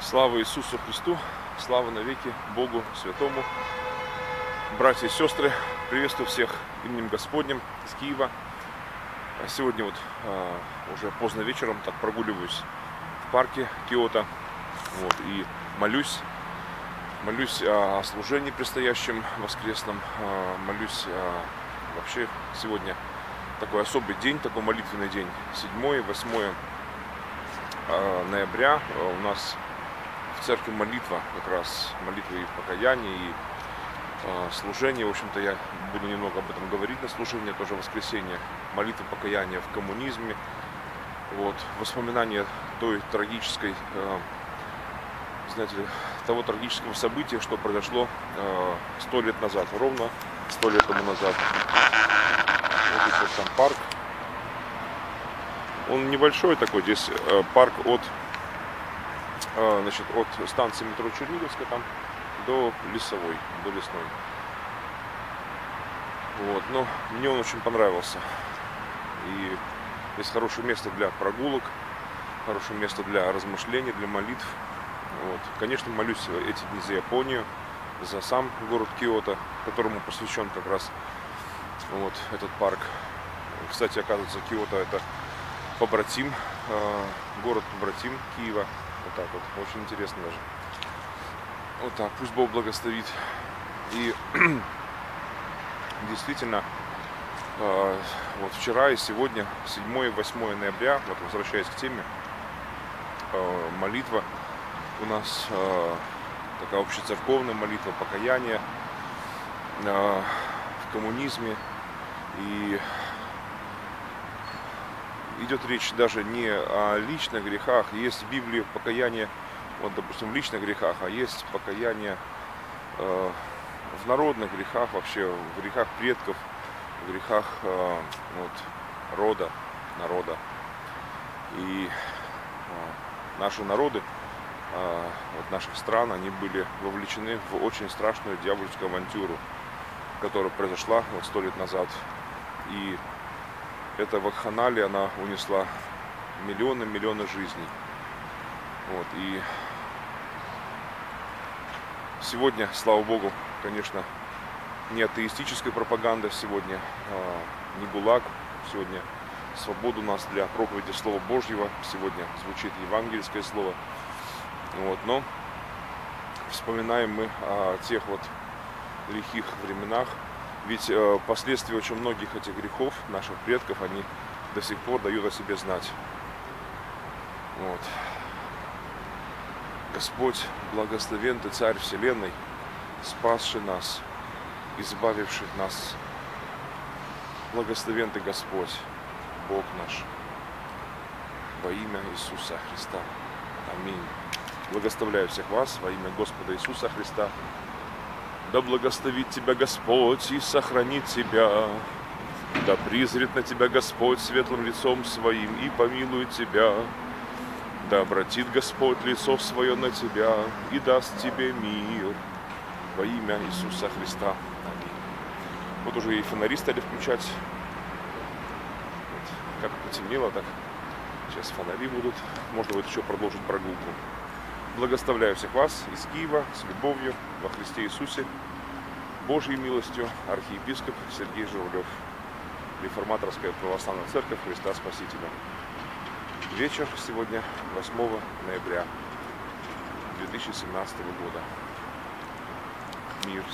Слава Иисусу Христу, слава навеки Богу Святому. Братья и сестры, приветствую всех именем Господнем из Киева. Сегодня вот уже поздно вечером так прогуливаюсь в парке Киото и молюсь о служении предстоящем воскресном, молюсь вообще сегодня такой особый день, такой молитвенный день, 7-8 ноября у нас в церкви молитва, как раз молитвы и покаяния, и служение. В общем-то, я буду немного об этом говорить на служении, тоже воскресенье, молитва покаяния в коммунизме, воспоминания той трагической, знаете, того трагического события, что произошло 100 лет назад, ровно 100 лет тому назад. Вот еще там парк, он небольшой такой, здесь парк от станции метро Черниговская там до лесной. Но мне он очень понравился. И есть хорошее место для прогулок, хорошее место для размышлений, для молитв. Конечно, молюсь эти дни за Японию, за сам город Киото, которому посвящен как раз этот парк. Кстати, оказывается, Киото — это побратим, город-побратим Киева. Очень интересно даже. Пусть Бог благословит. И действительно, вчера и сегодня, 7-8 ноября, возвращаясь к теме, молитва у нас такая общецерковная молитва покаяния в коммунизме. И идет речь даже не о личных грехах. Есть в Библии покаяние, допустим, в личных грехах, а есть покаяние в народных грехах, вообще в грехах предков, в грехах народа. И наши народы, наших стран, они были вовлечены в очень страшную дьявольскую авантюру, которая произошла 100 лет назад. И эта вакханалия, она унесла миллионы жизней. И сегодня, слава Богу, конечно, не атеистическая пропаганда, сегодня не ГУЛАГ, сегодня свобода у нас для проповеди Слова Божьего, сегодня звучит евангельское слово. Но вспоминаем мы о тех лихих временах, ведь последствия очень многих этих грехов наших предков, они до сих пор дают о себе знать. Господь, благословен Ты, Царь Вселенной, спасший нас, избавивший нас. Благословен Ты, Господь, Бог наш, во имя Иисуса Христа. Аминь. Благословляю всех вас во имя Господа Иисуса Христа. Да благословит Тебя Господь и сохранит Тебя. Да призрит на Тебя Господь светлым лицом Своим и помилует Тебя. Да обратит Господь лицо свое на тебя и даст тебе мир. Во имя Иисуса Христа. Аминь. Уже и фонари стали включать. Как потемнело, так сейчас фонари будут. Можно еще продолжить прогулку. Благословляю всех вас из Киева с любовью во Христе Иисусе. Божьей милостью архиепископ Сергей Журавлев. Реформаторская православная церковь Христа Спасителя. Вечер сегодня 8 ноября 2017 года. Мир.